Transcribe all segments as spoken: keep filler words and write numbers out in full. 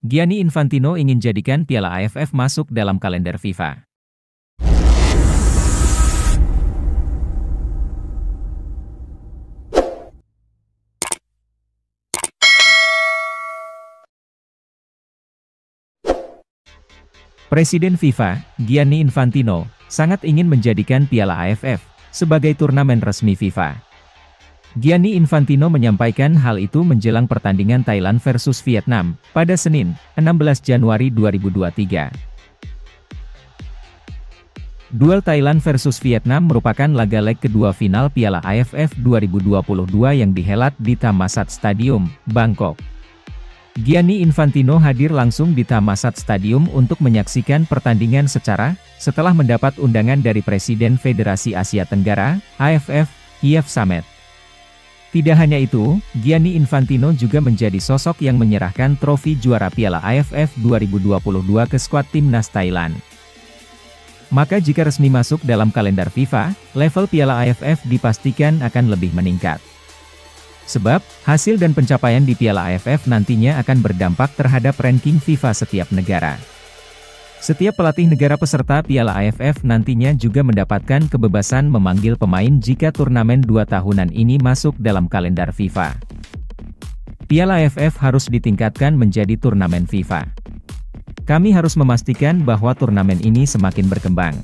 Gianni Infantino ingin jadikan Piala A F F masuk dalam kalender FIFA. Presiden FIFA, Gianni Infantino, sangat ingin menjadikan Piala A F F sebagai turnamen resmi FIFA. Gianni Infantino menyampaikan hal itu menjelang pertandingan Thailand versus Vietnam pada Senin, enam belas Januari dua ribu dua puluh tiga. Duel Thailand versus Vietnam merupakan laga leg kedua final Piala A F F dua ribu dua puluh dua yang dihelat di Thammasat Stadium, Bangkok. Gianni Infantino hadir langsung di Thammasat Stadium untuk menyaksikan pertandingan secara, setelah mendapat undangan dari Presiden Federasi Asia Tenggara, A F F, Khiev Sameth. Tidak hanya itu, Gianni Infantino juga menjadi sosok yang menyerahkan trofi juara Piala A F F dua ribu dua puluh dua ke skuad timnas Thailand. Maka jika resmi masuk dalam kalender FIFA, level Piala A F F dipastikan akan lebih meningkat. Sebab, hasil dan pencapaian di Piala A F F nantinya akan berdampak terhadap ranking FIFA setiap negara. Setiap pelatih negara peserta Piala A F F nantinya juga mendapatkan kebebasan memanggil pemain jika turnamen dua tahunan ini masuk dalam kalender FIFA. Piala A F F harus ditingkatkan menjadi turnamen FIFA. Kami harus memastikan bahwa turnamen ini semakin berkembang.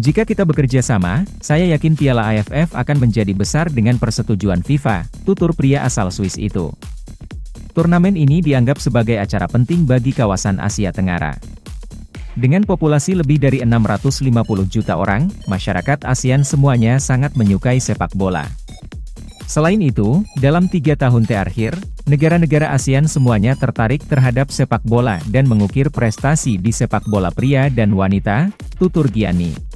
Jika kita bekerja sama, saya yakin Piala A F F akan menjadi besar dengan persetujuan FIFA, tutur pria asal Swiss itu. Turnamen ini dianggap sebagai acara penting bagi kawasan Asia Tenggara. Dengan populasi lebih dari enam ratus lima puluh juta orang, masyarakat ASEAN semuanya sangat menyukai sepak bola. Selain itu, dalam tiga tahun terakhir, negara-negara ASEAN semuanya tertarik terhadap sepak bola dan mengukir prestasi di sepak bola pria dan wanita, tutur Gianni.